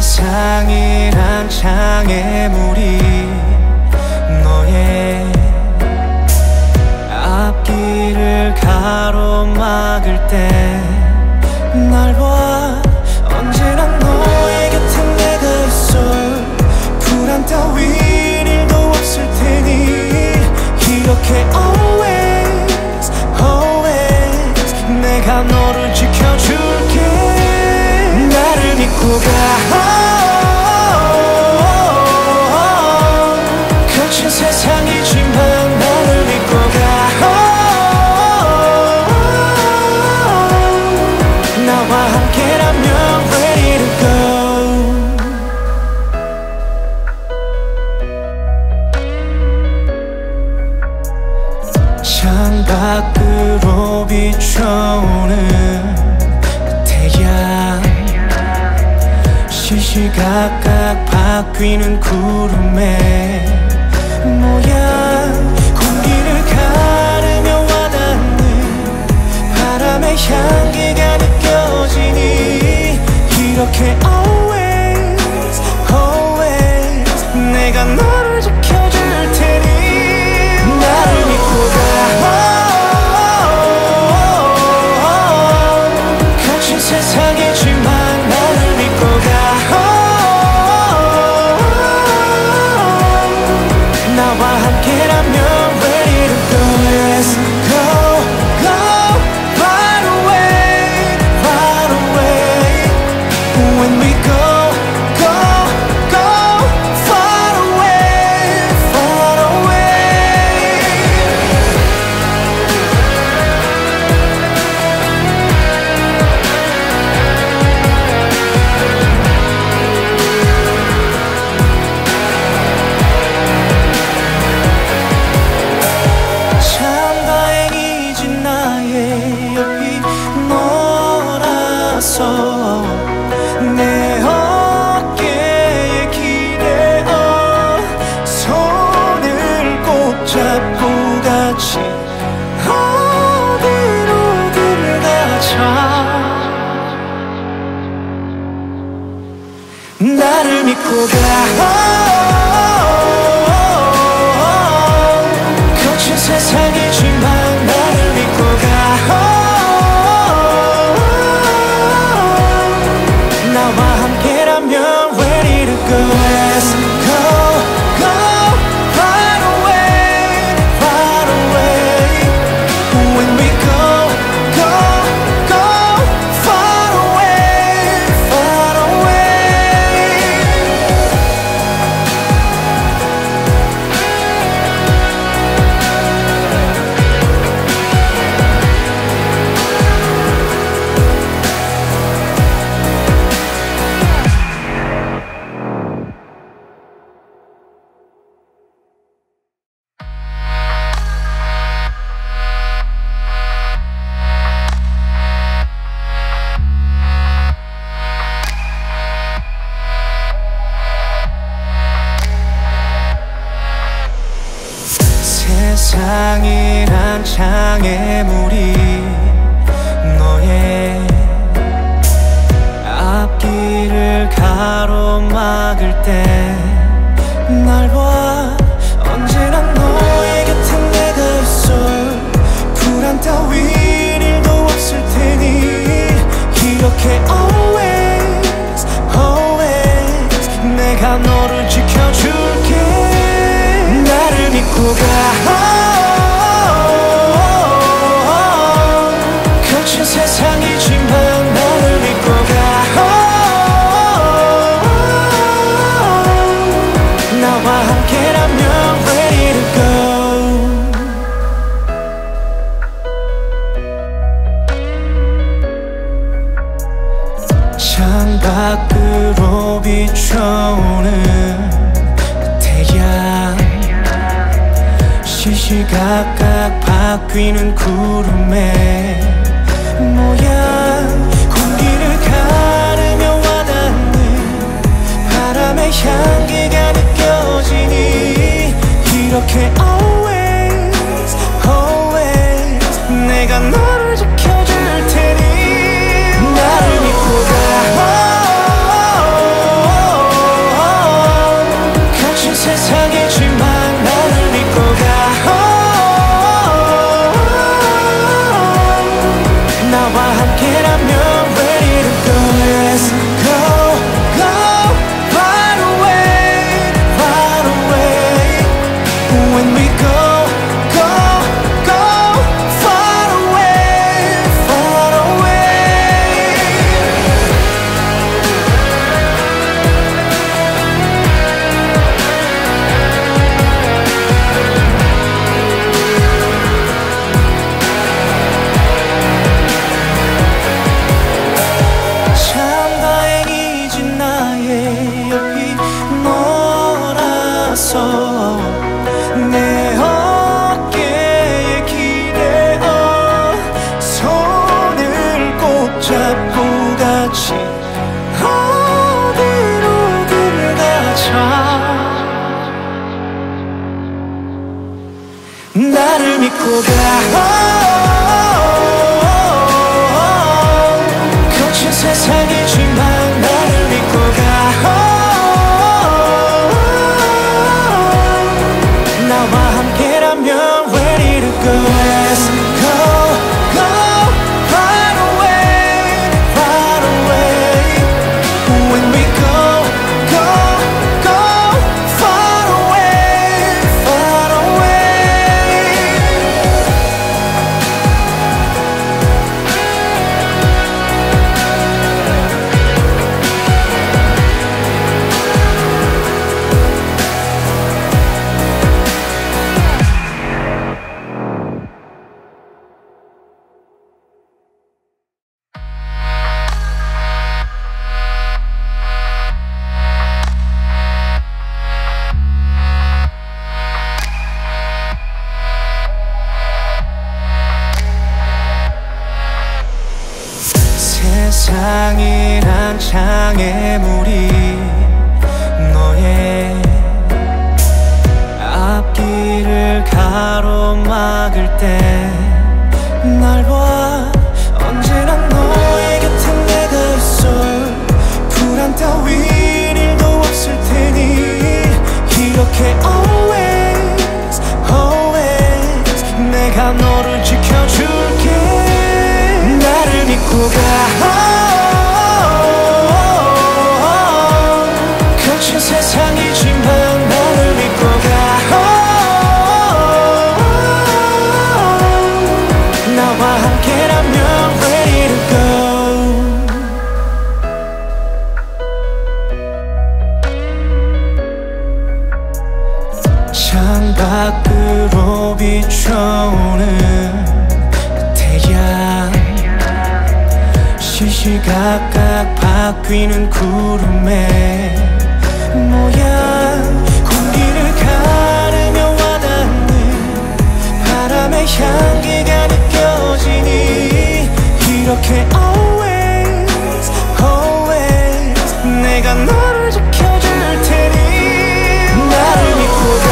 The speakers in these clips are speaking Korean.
세상이란 장애물이 너의 앞길을 가로막을 때 날 봐. 언제나 너의 곁에 내가 있어. 불안 따윈 일도 없을 테니 기억해 always always 내가 너를 지켜줄게. 나를 믿고 가. 거친 세상이지만 나를 믿고 가. 나와 함께라면 ready to go. 창 밖으로 비춰오는 태양, 시시각각 바뀌는 구름의 모양, 공기를 가르며 와닿는 바람의 향기가 이렇게 always always 내가 너를 지켜줄 테니 나를 믿고 가. 거친 세상이지만 나를 믿고 가. 나와 함께라면 ready to go. Let's go go right away right away. When we go, go, go far away, far away. 참 다행이지 나의 옆이 너라서 내 어깨에 기대어 손을 꼭 잡고 같이 어디로든 가자. 나를 믿고 가. 거친 세상이지만 나를 믿고 가. 세상이란 장애물이 너의 앞길을 가로막을 때 날 봐. 언제나 너의 곁에 내가 있어. 불안 따윈 일도 없을 테니 기억해 always always 내가 너를 지켜줄게. 나를 믿고 가. 세상이지만 나를 믿고 가. 나와 함께라면 ready to go. 창 밖으로 비춰오는 태양, 시시각각 바뀌는 구름에 모양, 공기를 가르며 와닿는 바람의 향기가 느껴지니 이렇게 always always 내가 너를 지켜줄 테니 나를 믿고 가. 안아서 내 어깨에 기대어 손을 꼭 잡고 같이 어디로든 가자. 나를 믿고 가. 세상이지만 나를 믿고 가. 나와 함께라면 ready to go. Let's go, go, right away, right away. When we go, go, go, far away, far away. 세상이 난 장애물이 너의 앞길을 가로막을 때 날 봐. 언제나 너의 곁에 내가 있어. 불안 따윈 일도 없을 테니 이렇게 always always 내가 너를 지켜줄게. 나를 믿고 가. 세상이지만 나를 믿고 가. 나와 함께라면 ready to go. 창밖으로 비춰오는 태양, 시시각각 바뀌는 구름에 모양, 공기를 가르며 와닿는 바람의 향기가 느껴지니 이렇게 always, always 내가 너를 지켜줄 테니 나를 믿고 가.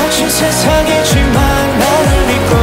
거친 세상이지만 나를 믿고 가.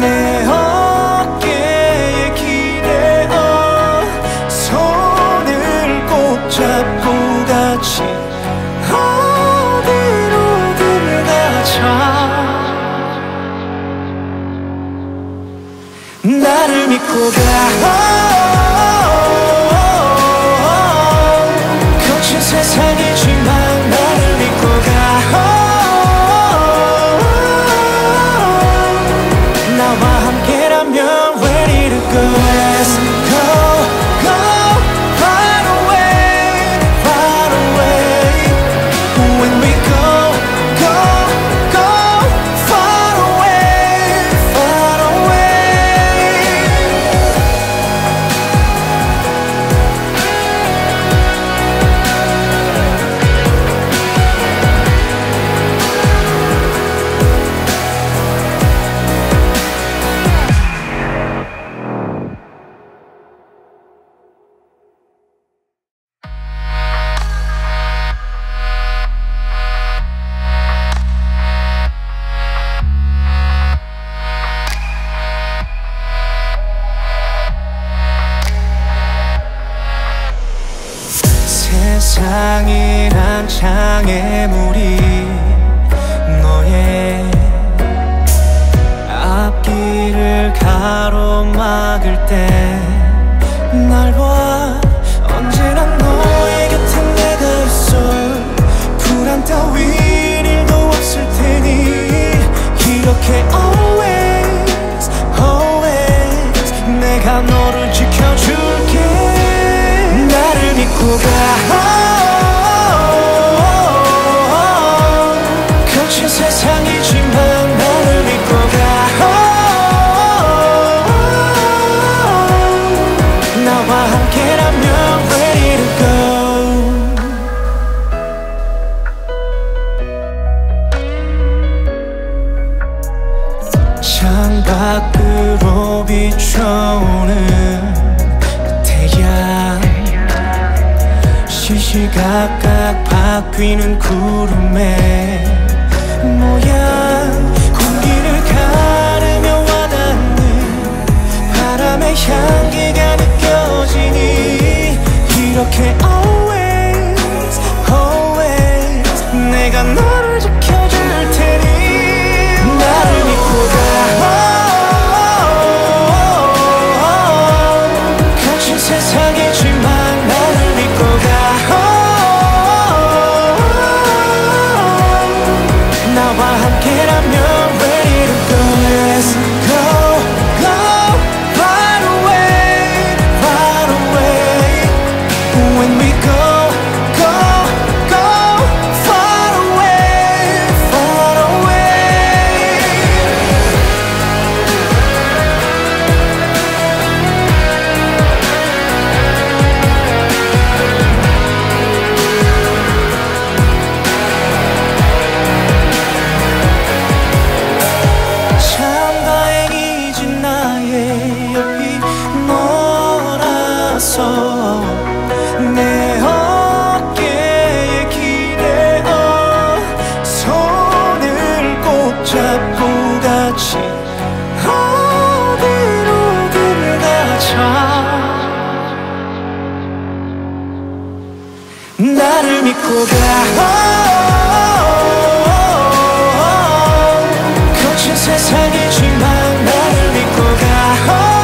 내 어깨에 기대어 손을 꼭 잡고 같이 어디로든 가자. 나를 믿고 가. 거친 세상이지만 나를 믿고 가. 세상이란 장애물이 너의 앞길을 가로막을 때 날 봐. 언제나 너의 곁에 내가 있어. 불안 따윈 일도 없을 테니 이렇게 always always 내가 너를 지켜줄게. 나를 믿고 가. 창밖으로 비춰오는 태양, 시시각각 바뀌는 구름의 모양, 공기를 가르며 와닿는 바람의 향기가 느껴지니 이렇게 always always 내가 너를 지켜줄 테니 나를 믿고 가. 내 어깨에 기대어 손을 꼭 잡고 같이 어디로든 가자. 나를 믿고 가. 거친 세상이지만 나를 믿고 가.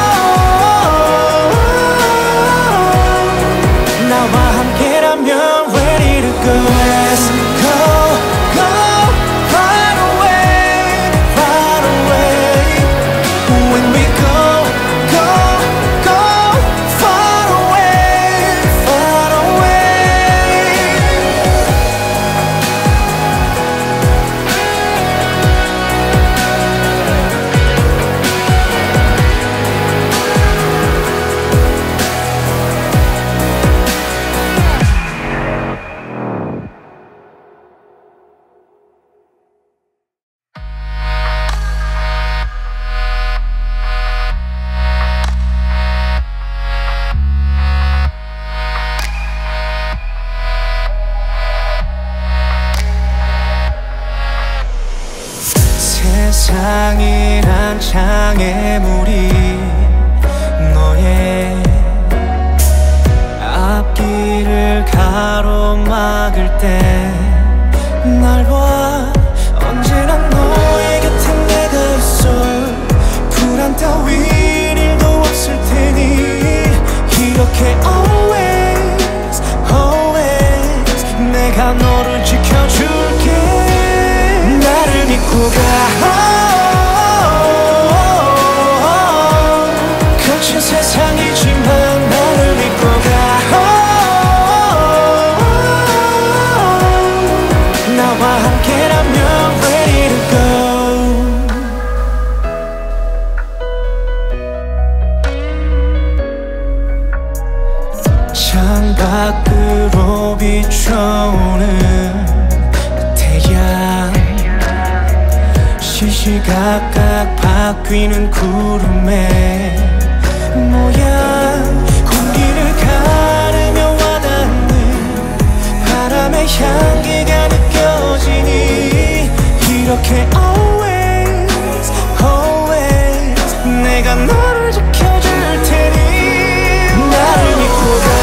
세상이란 장애물이 너의 앞길을 가로막을 때 날 봐. 언제나 너의 곁에 내가 있어. 불안 따윈 일도 없을 테니 이렇게 always always 내가 너를 지켜줄게. 나를 믿고 가. 창밖으로 비춰오는 태양, 시시각각 바뀌는 구름의 모양, 공기를 가르며 와닿는 바람의 향기가 느껴지니 이렇게 always always 내가 너를 지켜줄 테니 나를 믿고 가.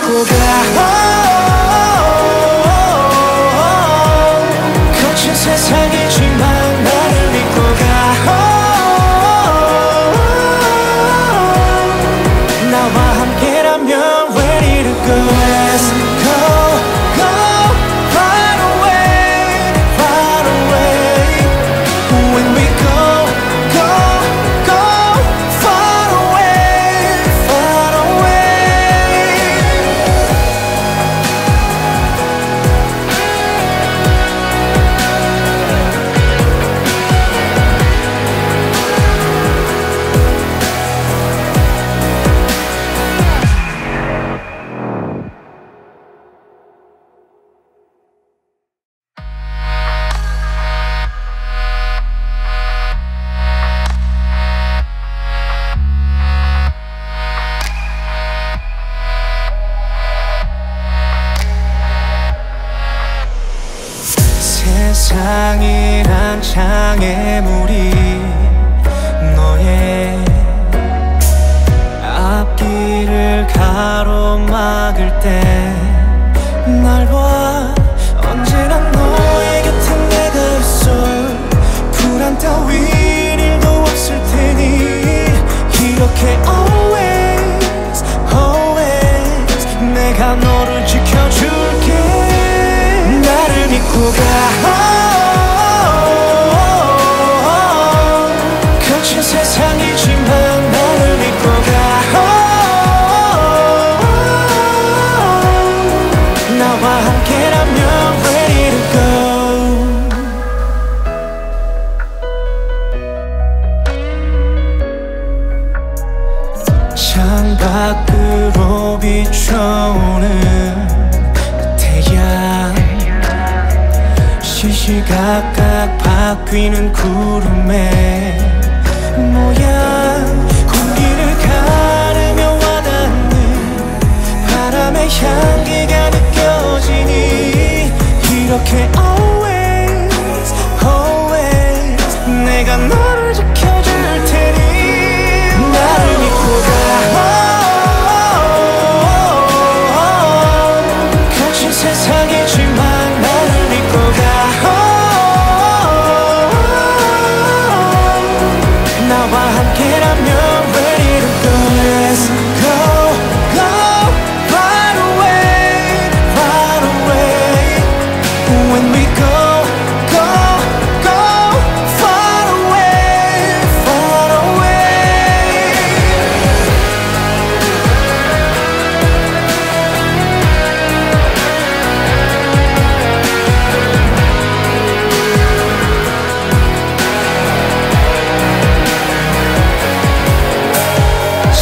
갖고 가. 거친 세상이지만 나를 믿고 가. 나와 함께라면 where did it go? Let's go, go, right away, right away. When we go, go. 세상이란 장애물이 너의 앞길을 가로막을 때 날 봐. 언제나 너의 곁에 내가 있어. 불안 따윈 일도 없을 테니 이렇게 always always 내가 너를 지켜줄게. 나를 믿고 가. 세상이지만 나를 믿고 가. 나와 함께라면 ready to go. 창밖으로 비춰오는 태양, 시시각각 바뀌는 구름에 모양, 공기를 가르며 와닿는 바람의 향기가 느껴지니 이렇게 always always 내가 너를 지켜줄 테니 나를 믿고 가. 거친 세상이지만 나를 믿고 가. 나와 함께라면 ready to go. Let's go, go, right away, right away. When we go, go, go, far away, far away.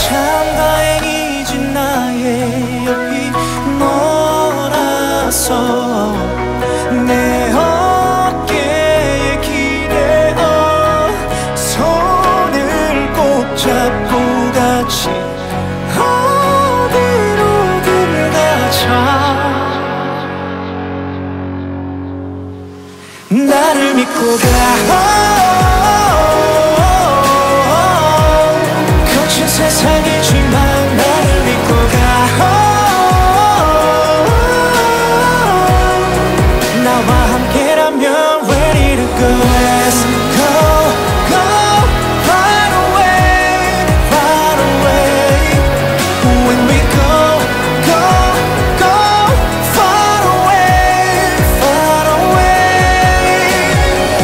참 다행이지 나의 옆이 너라서 내 어깨에 기대어 손을 꼭 잡고 같이 어디로든 가자. 나를 믿고 가. 세상이지만 나를 믿고 가. 나와 함께라면 ready to go. Let's go, go, right away, right away. When we go, go, go, far away, far away.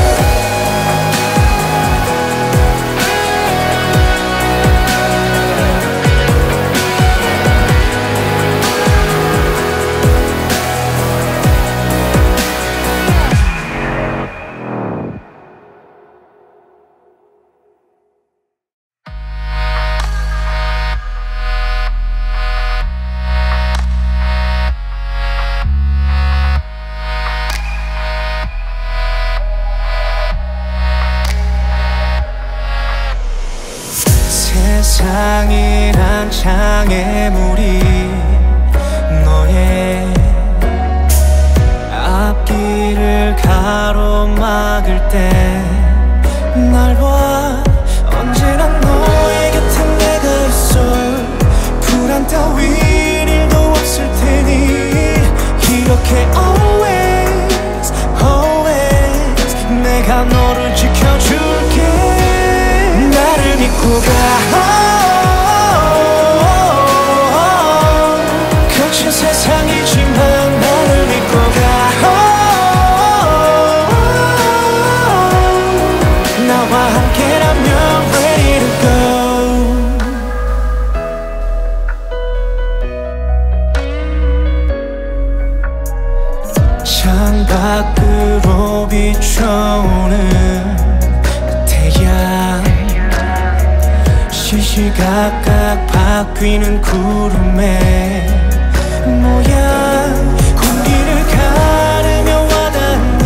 세상이란 장애물이 너의 앞길을 가로막을 때 날 봐. 언제나 너의 곁에 내가 있어. 불안 따윈 일도 없을 가 거친 세상이지만 나를 믿고 가 나와 함께라면 ready to go 창 밖으로 비춰오는 시시각각 바뀌는 구름의 모양 공기를 가르며 와닿는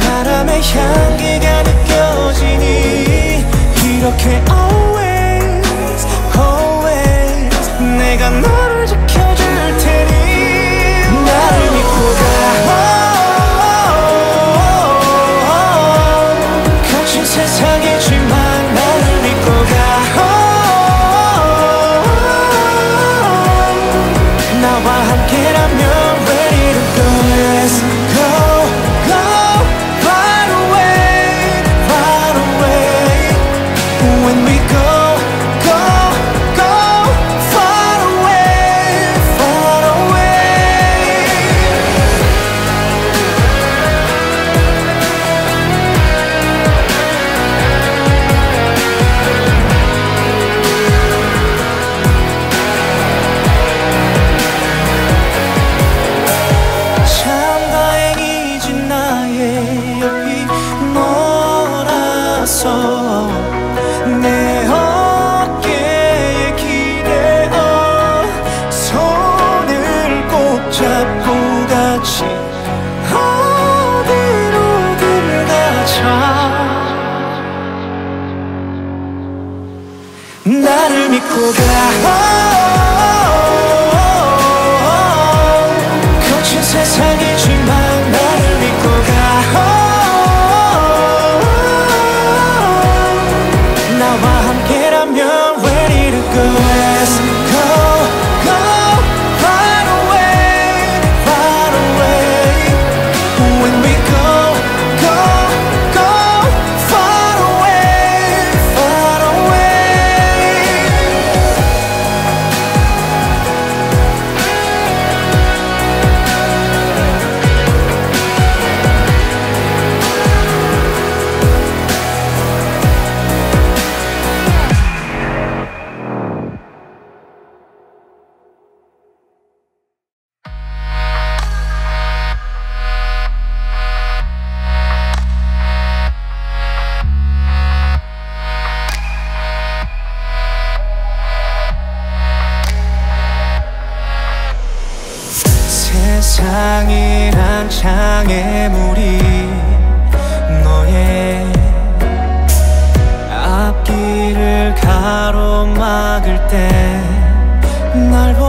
바람의 향기가 느껴지니 이렇게 always always 내가 너를 지켜줄 테니 나를 믿고 가 거친 세상이지만 내 어깨에 기대어 손을 꼭 잡고 같이 어디로든 가자 나를 믿고 가 거친 세상이지만 나를 믿고 가 세상이란 장애물이 너의 앞길을 가로막을 때 날 봐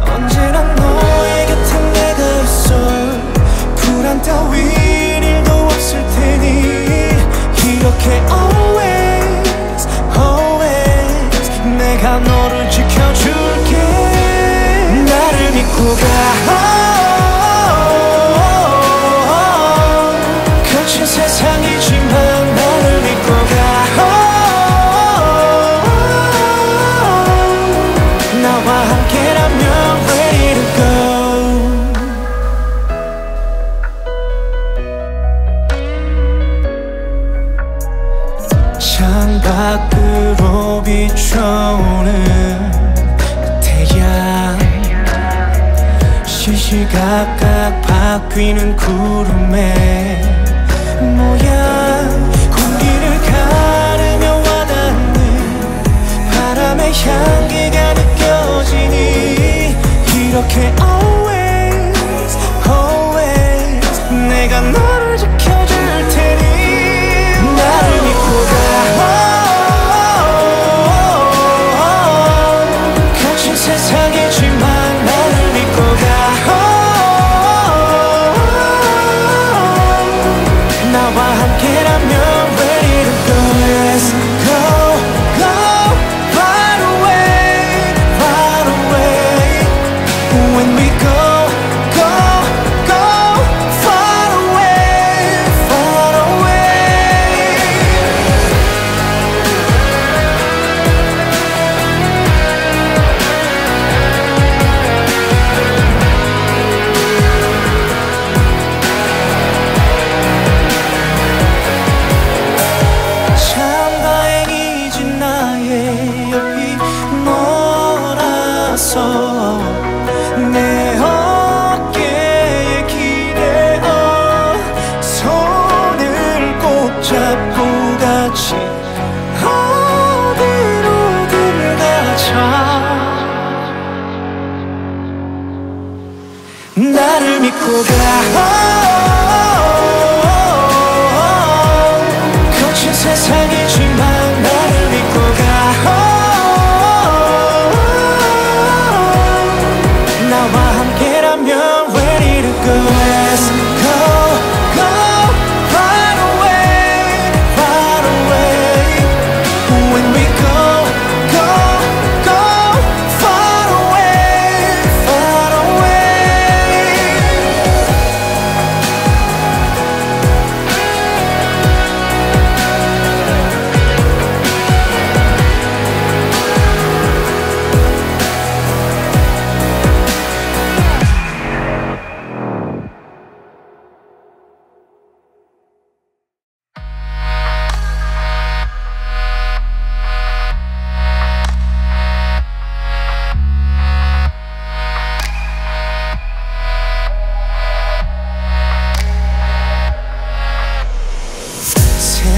언제나 너의 곁에 내가 있어 불안 따윈 일도 없을 테니 이렇게 always always 내가 너를 지켜줄게 나를 믿고 가 밖으로 비춰오는 태양 시시각각 바뀌는 구름의 모양 공기를 가르며 와닿는 바람의 향기가 느껴지니 이렇게 always always 내가 너를 지켜줄 테니 나를 믿고 가 세상이지만 나를 믿고 가 안고 가. 거친 세상이지만 나를 믿고 가. 나와 함께라면 ready to go. Let's go, go right away, right away. When we go,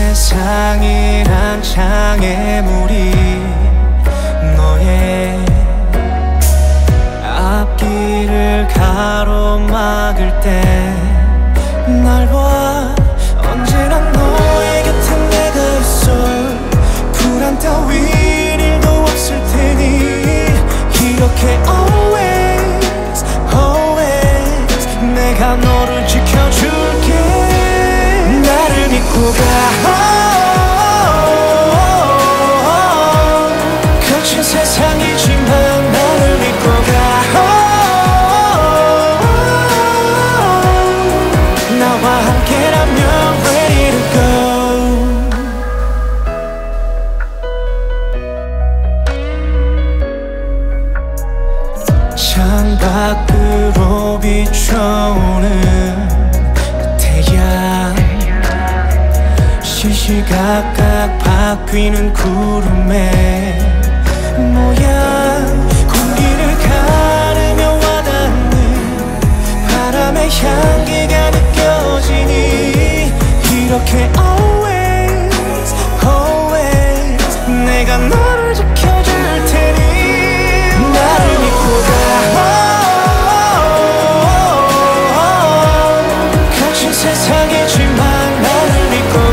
세상이 난 장애물이 너의 앞길을 가로막을 때 날 봐. 언제나 너의 곁에 내가 있어. 불안 따윈 일도 없을 테니 기억해 always, always. 내가 너를 지켜줄게. 나를 믿고 가. 세상이지만 나를 믿고 가. 나와 함께라면 ready to go. 창밖으로 비춰오는 태양, 시시각각 바뀌는 구름에 모양, 공기를 가르며 와닿는 바람의 향기가 느껴지니 이렇게 always, always. 내가 너를 지켜줄 테니 나를 믿고 가. 거친 세상이지만 나를 믿고 가.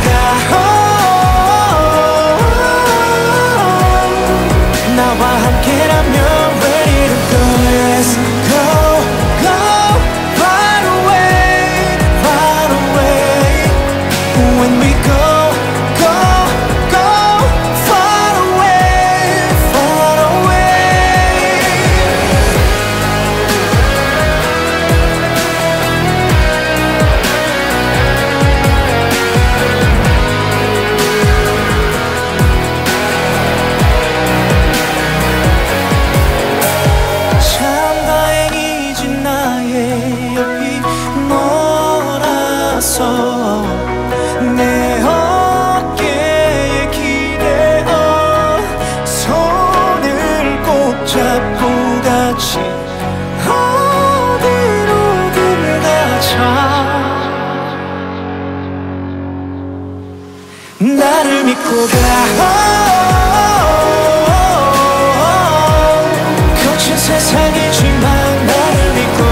내 어깨에 기대어 손을 꼭 잡고 같이 어디로든 가자. 나를 믿고 가. 거친 세상이지만 나를 믿고 가.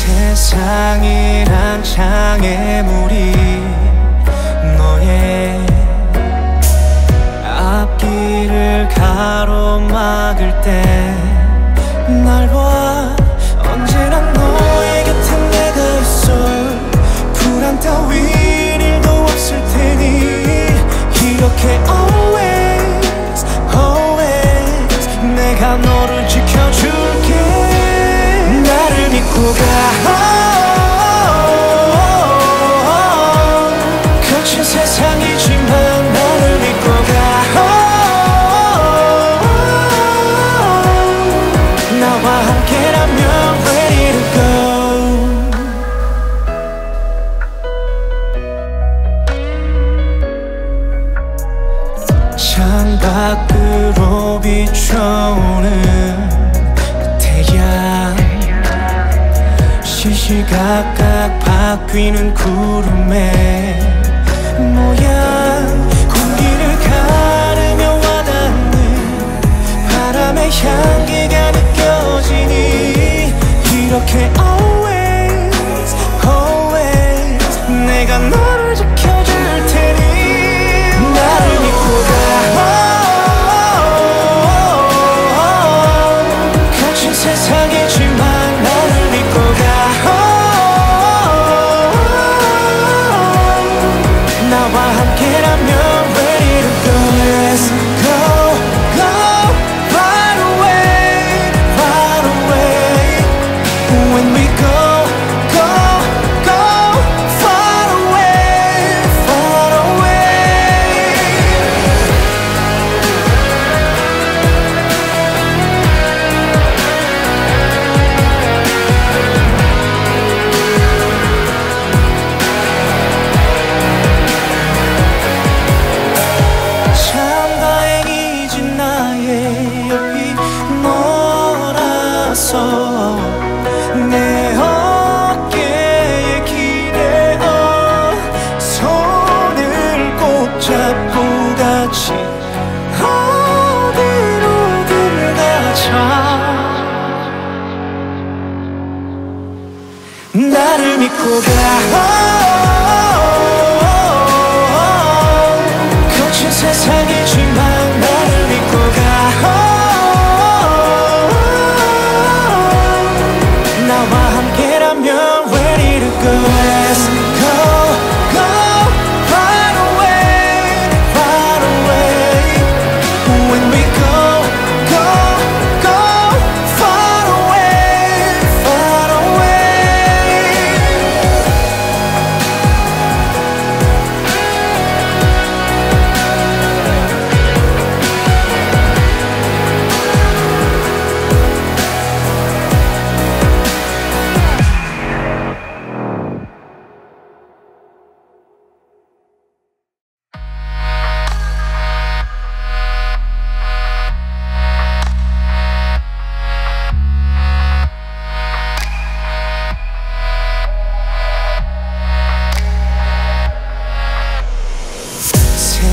세상이란 장애물이 너의 앞길을 가로막을 때 날 봐. 언제나 너의 곁에 내가 있어. 불안 따윈 일도 없을 때 부탁해 always always 내가 너를 지켜줄게. 나를 믿고 가 거친 세상이지만 나를 믿고 가 나와 함께라면 ready to go. 창밖으로 비춰오는 태양 시시각각 바뀌는 구름의 모양 공기를 가르며 와닿는 바람의 향기가 느껴지니 이렇게 always always 내가 너를 지켜줄 테니 나를 믿고 가. 세상이지만 나를 믿고 가 나와 함께라면 ready to go. Let's go, go right away, right away. When we go, go, go far away, far away. 내 어깨에 기대어 손을 꼭 잡고 같이 어디로든 가자. 나를 믿고 가 거친 세상이지만 나를 믿고 가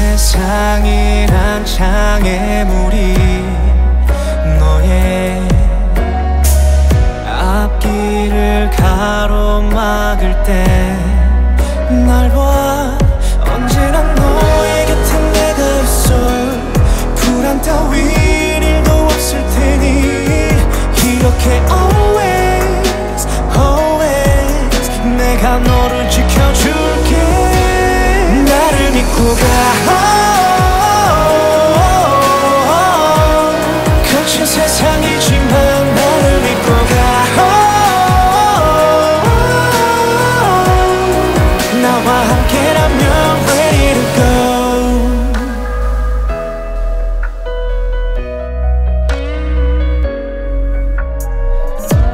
세상이란 장애물이 너의 앞길을 가로막을 때 날 봐. 언제나 너의 곁에 내가 있어. 불안 따윈 일도 없을 테니 이렇게 always always 내가 너를 지켜줄게. 나를 믿고 가 세상이지만 나를 믿고 가 나와 함께라면 ready to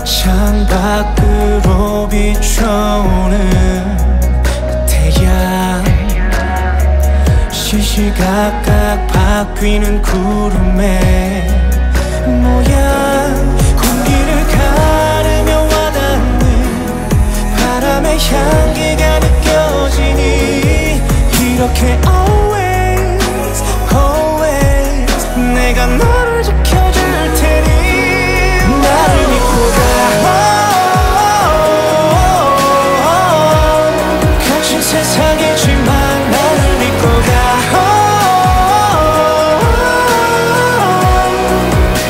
go. 창밖으로 비춰오는 태양 시시각각 바뀌는 구름에 모양 공기를 가르며 와닿는 바람의 향기가 느껴지니 이렇게 always always 내가 너를 지켜줄 테니 나를 믿고 가 거친 세상이지만 나를 믿고 가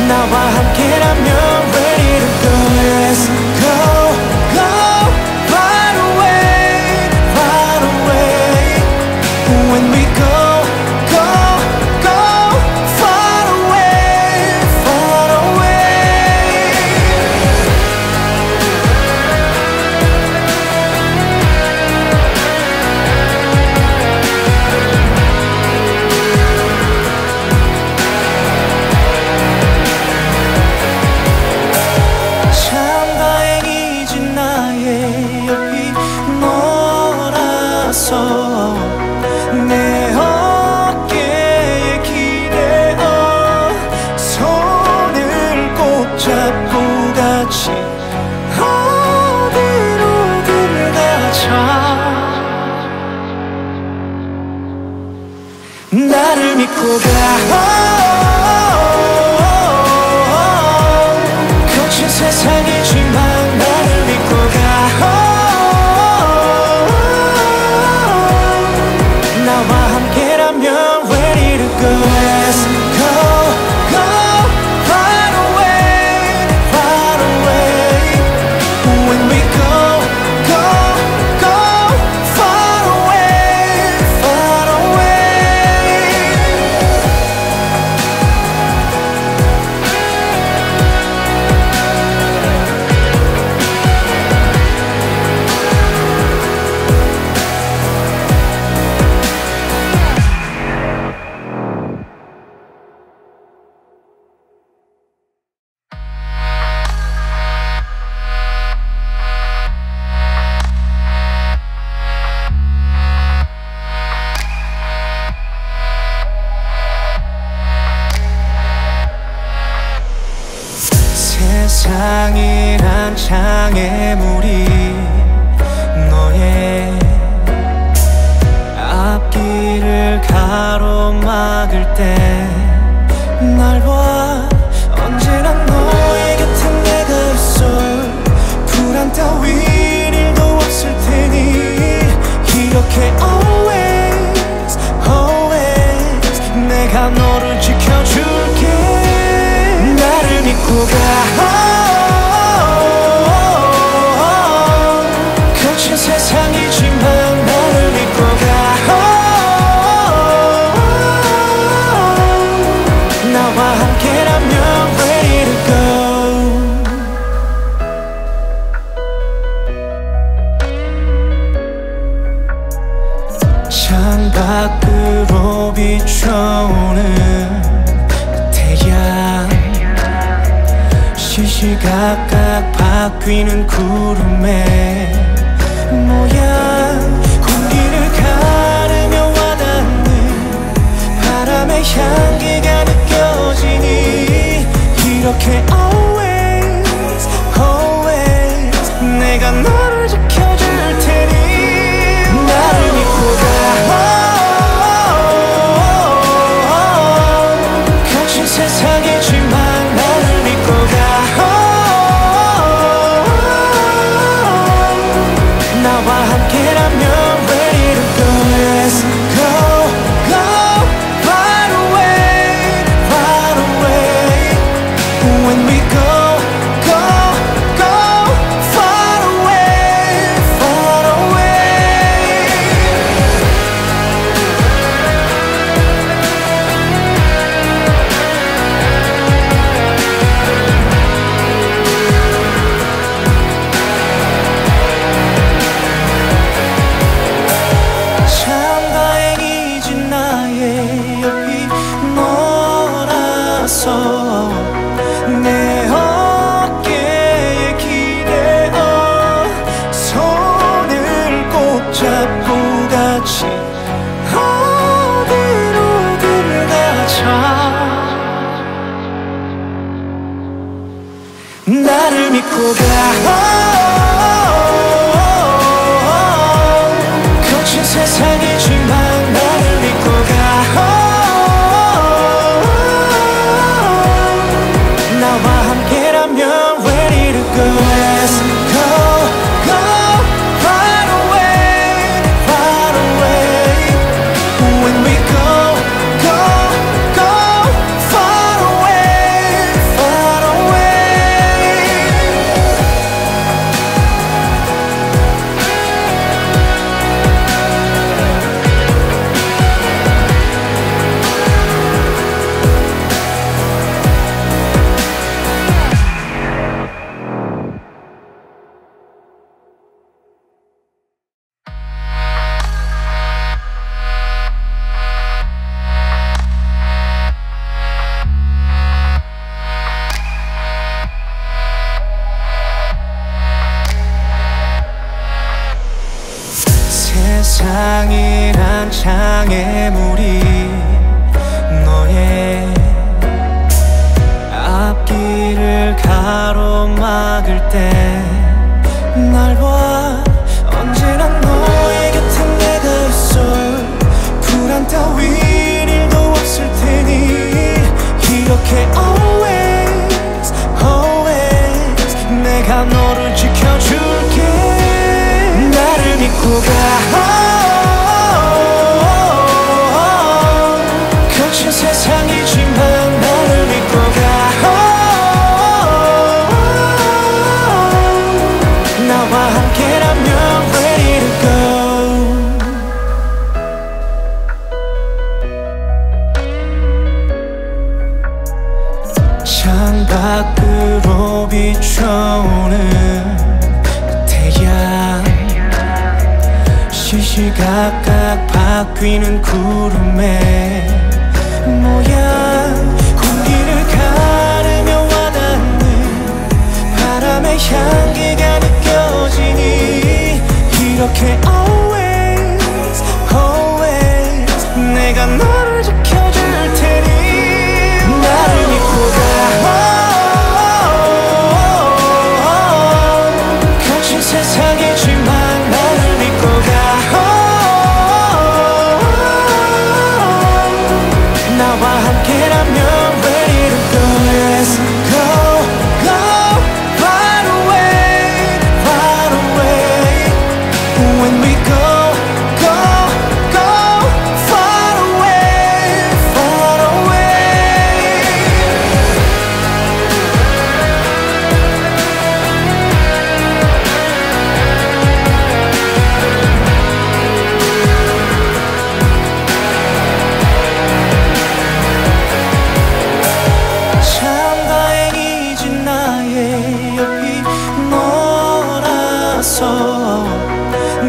나와 함께라면 ready to go. Let's go, go right away, right away. When we go, go 갖고 가. 거친 세상이지만 나를 믿고 가. 나와 함께라면 where did it go? Let's go, go, right away, right away. When we go, 세상이란 장애물이 너의 앞길을 가로막을 때 날 봐. 언제나 너의 곁에 내가 있어. 불안 따윈 일도 없을 테니 기억해 always, always. 내가 너를 지켜줄게. 나를 믿고 가. 세상이지만 나를 믿고 가. 나와 함께라면 ready to go. 창밖으로 비춰오는 태양, 시시각각 바뀌는 구름에 모양, 공기를 가르며 와닿는 바람의 향기가 느껴지니 이렇게 always, always. 내가 너를 지켜줄 테니 나를 믿고 가. 거친 세상이지만 나를 믿고 가. 나를 믿고 가. 거친 세상이지만 나를 믿고 가. 나와 함께라면 ready to go. Let's go, go, right away, right away. When we go. 비춰오는 태양, 시시각각 바뀌는 구름의 모양, 공기를 가르며 와닿는 바람의 향기가 느껴지니 이렇게 always always 내가 너를 지켜줄 테니 나를 믿고 가. 세상이지만 나를 믿고 가. 나와 함께라면 ready to go. Let's go, go far away, far away. When we go, go, go far away, far away.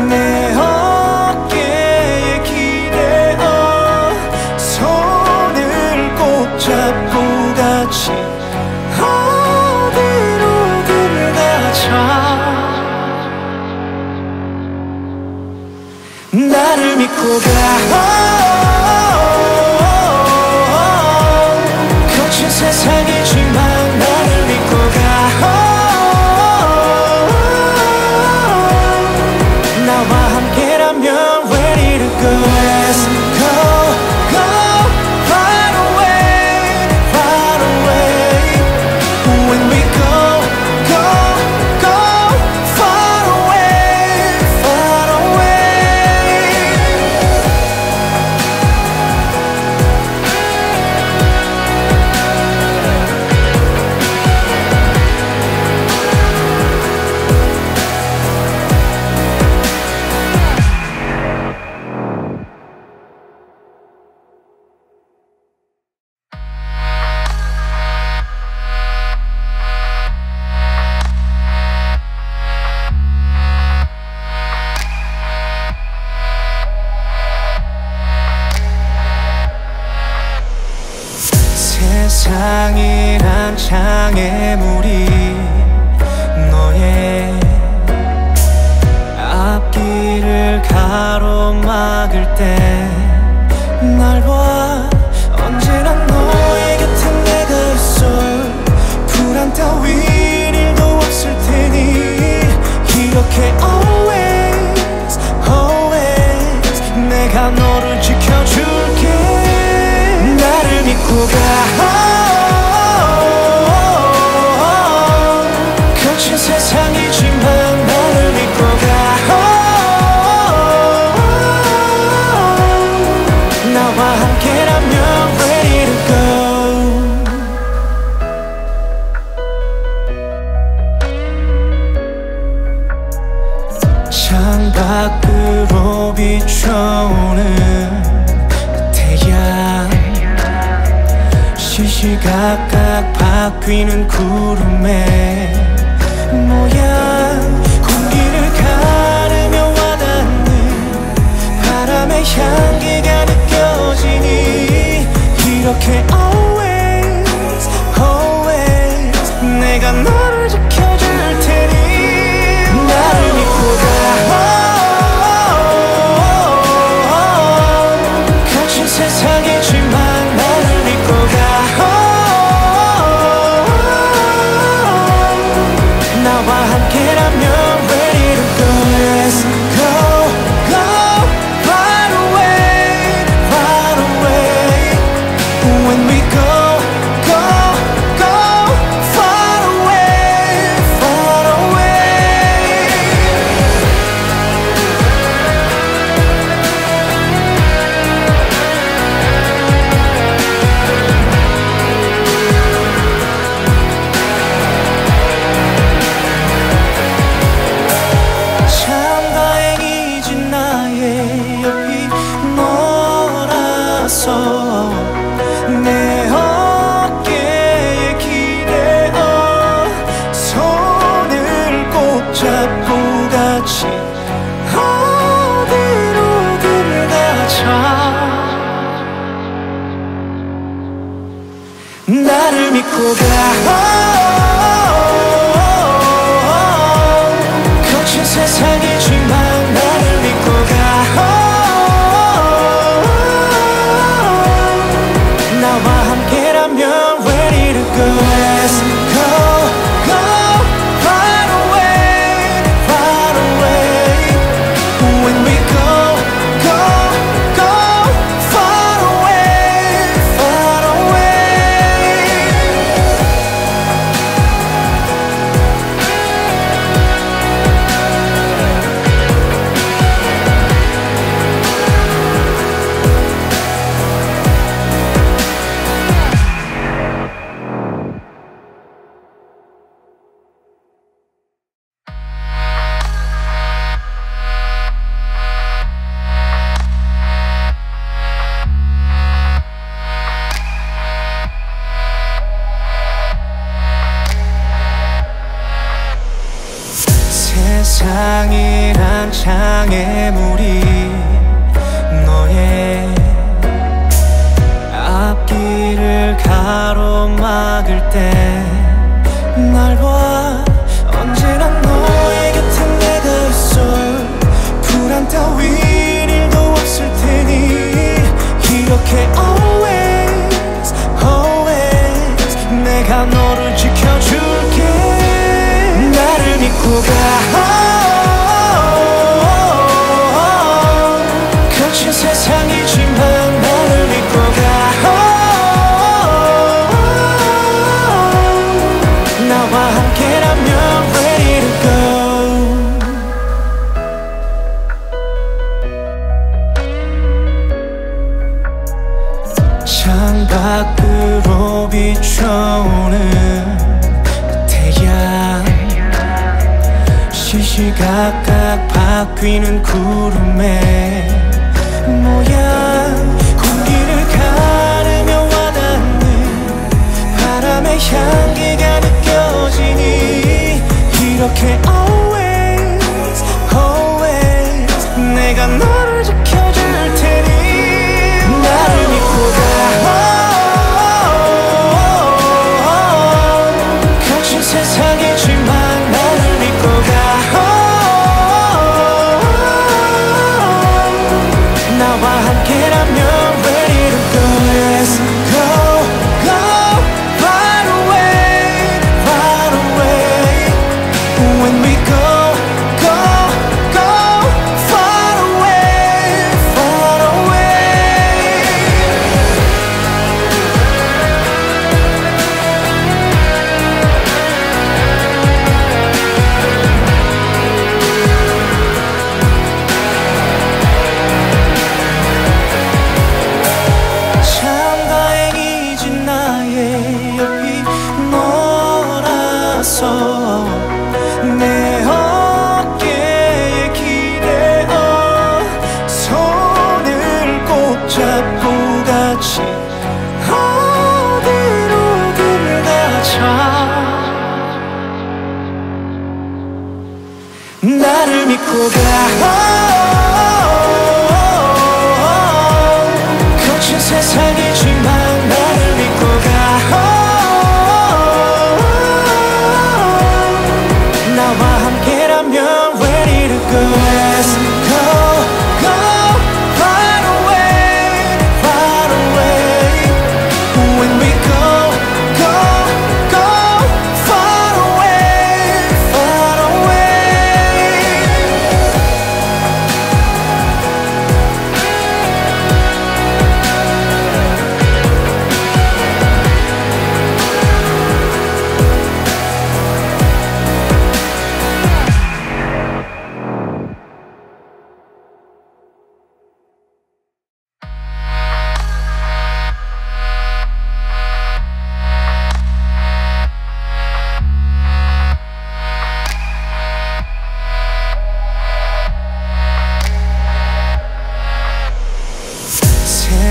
내 어깨에 기대어 손을 꼭 잡고 같이 어디로든 가자. 나를 믿고 가. 거친 세상이지만 나를 믿고 가. 세상이란 장애물이 너의 앞길을 가로막을 때 날 봐. 언제나 너의 곁에 내가 있어. 불안 따윈 일도 없을 테니 이렇게 always always 내가 너를 지켜줄게. 나를 믿고 가. 세상이지만 나를 믿고 가. 나와 함께라면 ready to go. 창밖으로 비춰오는 태양, 시시각각 바뀌는 구름에 모양, 공기를 가르며 와닿는 바람의 향기가 느껴지니 이렇게 always always 내가 너를 지켜줄 테니 나를 믿고 가. 거친 세상이지만 나를 믿고 가. 나와 함께라면 ready to go. Let's go, go far away, far away. When we 나를 믿고 가. 거친 세상이지만 나를 믿고 가. 나와 함께라면 ready to go. Let's go, go right away, right away. When we go, go, go far away, far away. 세상이란 장애물이 너의 앞길을 가로막을 때 날 봐. 언제나 너의 곁에 내가 있어. 불안 따윈 일도 없을 테니 기억해 always, always. 내가 너를 지켜줄게. 나를 믿고 가. 세상이지만 나를 믿고 가. 나와 함께라면 ready to go. 창밖으로 비춰오는 태양, 시시각각 바뀌는 구름에 모양, 공기를 가르며 와닿는 바람의 향기가 느껴지니 이렇게 always, always. 내가 너를 지켜줄 테니 나를 믿고 가. 거친 세상이지만 나를 믿고 가. 나를 믿고 가. 거친 세상이지만 나를 믿고 가. 나와 함께라면 ready to go. Let's go, go right away, right away. When we go,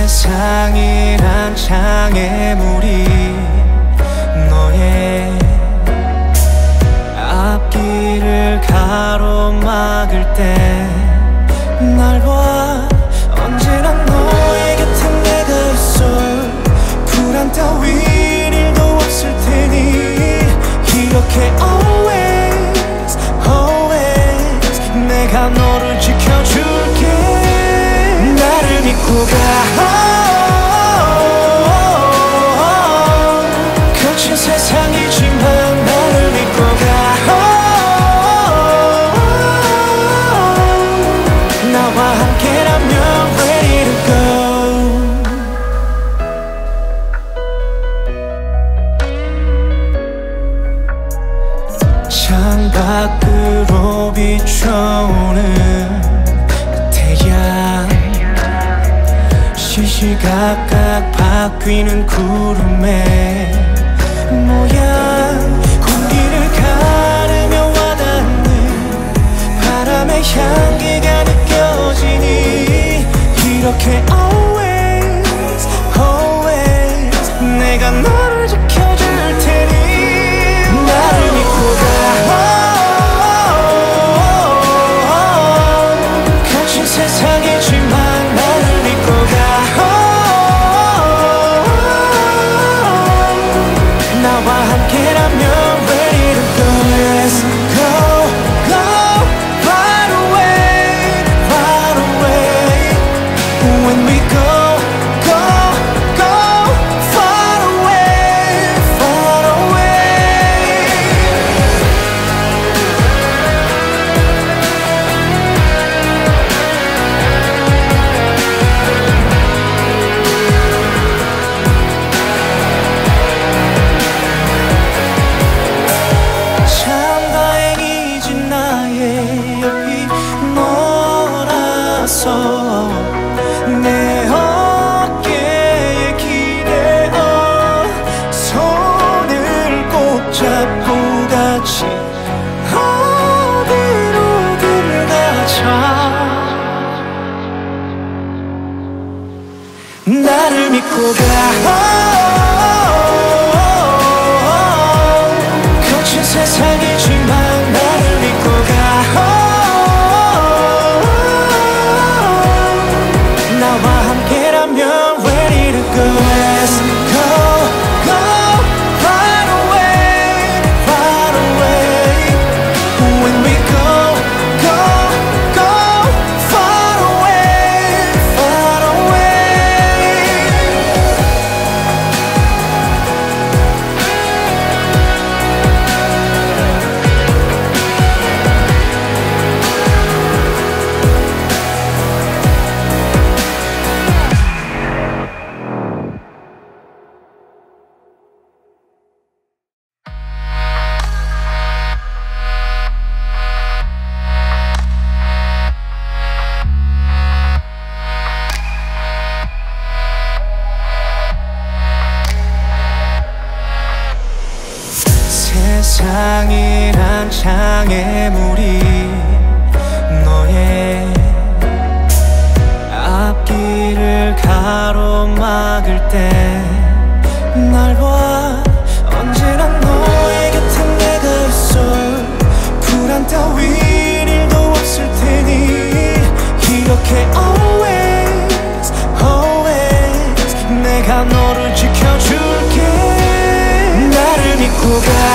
세상이란 장애물이 너의 앞길을 가로막을 때 날 봐. 언제나 너의 곁에 내가 있어. 불안 따윈 믿고 가. 거친 세상이지만 나를 믿고 가. 나와 함께라면 ready to go. 창밖으로 비춰오는 시시각각 바뀌는 구름의 모양, 공기를 가르며 와닿는 바람의 향기가 느껴지니, 이렇게 always always 내가 너를 지켜줄 테니 나를 믿고 가. 거친 세상이지만 내 어깨에 기대어 손을 꼭 잡고 같이 어디로든 가자. 나를 믿고 가. 거친 세상이지만 나를 믿고 가. 세상이란 장애물이 너의 앞길을 가로막을 때 날 봐. 언제나 너의 곁에 내가 있어. 불안 따윈 일도 없을 테니 이렇게 always always 내가 너를 지켜줄게. 나를 믿고 가.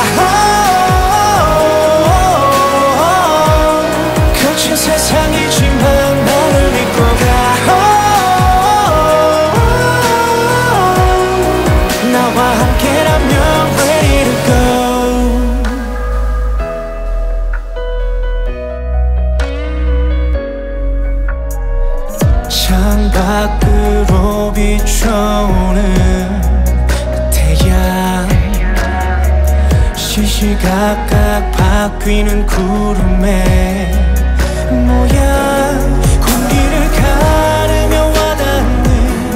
창밖으로 비춰오는 태양, 시시각각 바뀌는 구름의 모양, 공기를 가르며 와닿는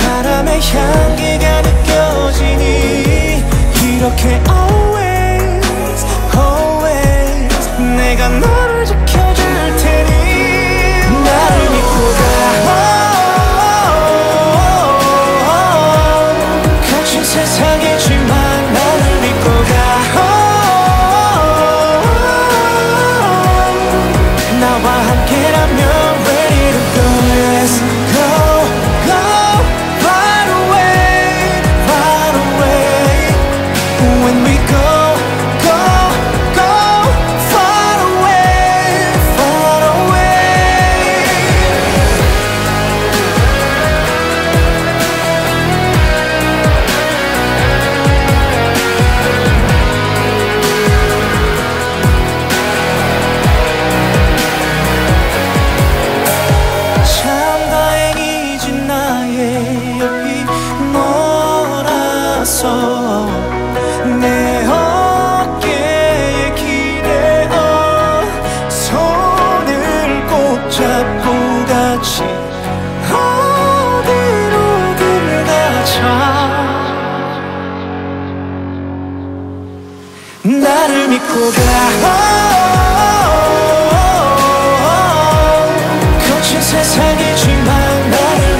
바람의 향기가 느껴지니, 이렇게 always always 내가 너를 지켜줄 테니 나를 믿고 가. 세상이지만 나를 믿고 가. 나와 함께라면 ready to go. Let's go, go, right away, right away. When we 안아서 내 어깨에 기대어 손을 꼭 잡고 같이 어디로든 가자. 나를 믿고 가. 세상이지만 나를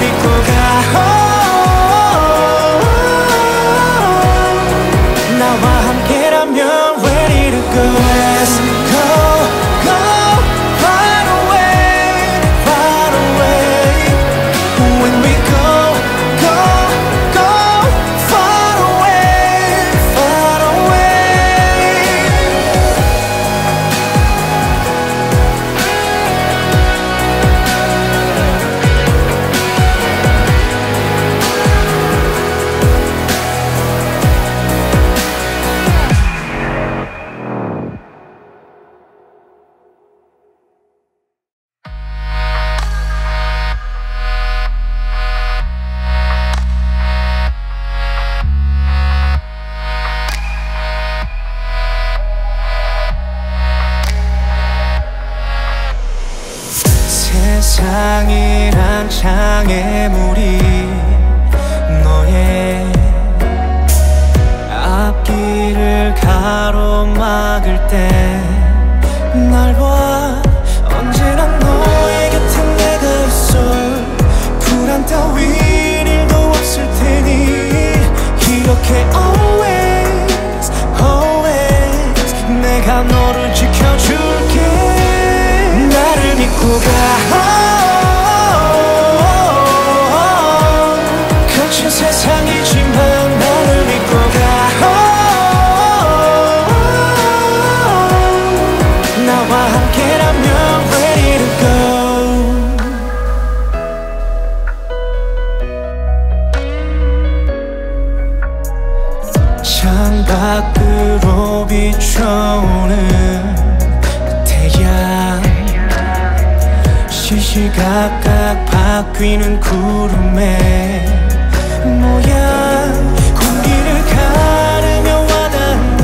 믿고 가. 나와 함께라면 ready to go. Let's go, go, right away, right away. When we go, go, go, far away, far away. 세상이란 장애물이 너의 앞길을 가로막을 때 날 봐. 언제나 너의 곁에 내가 있어. 불안 따윈 일도 없을 테니 기억해 always, always. 내가 너를 지켜줄게. 나를 믿고 가. 세상이지만 나를 믿고 가. 나와 함께라면 ready to go. 창밖으로 비춰오는 태양, 시시각각 바뀌는 구름에 모양, 공기를 가르며 와닿는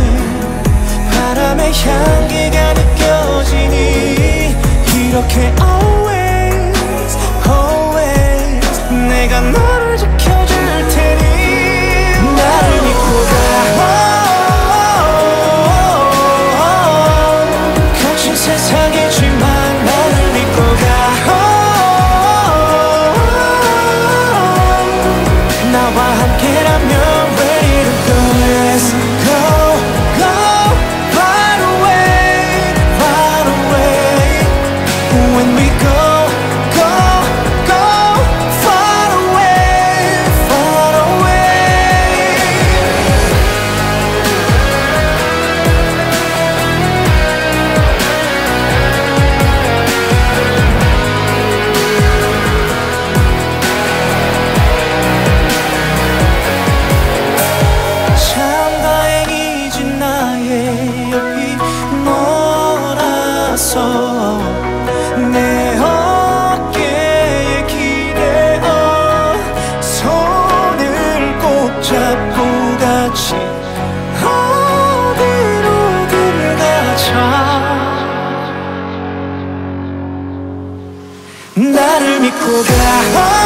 바람의 향기가 느껴지니 이렇게 always, always. 내가 너를 지켜줄 테니 나를 믿고 가. 거친 세상이지만 나를 믿고 가. 내 어깨에 기대어 손을 꼭 잡고 같이 어디로든 가자. 나를 믿고 가.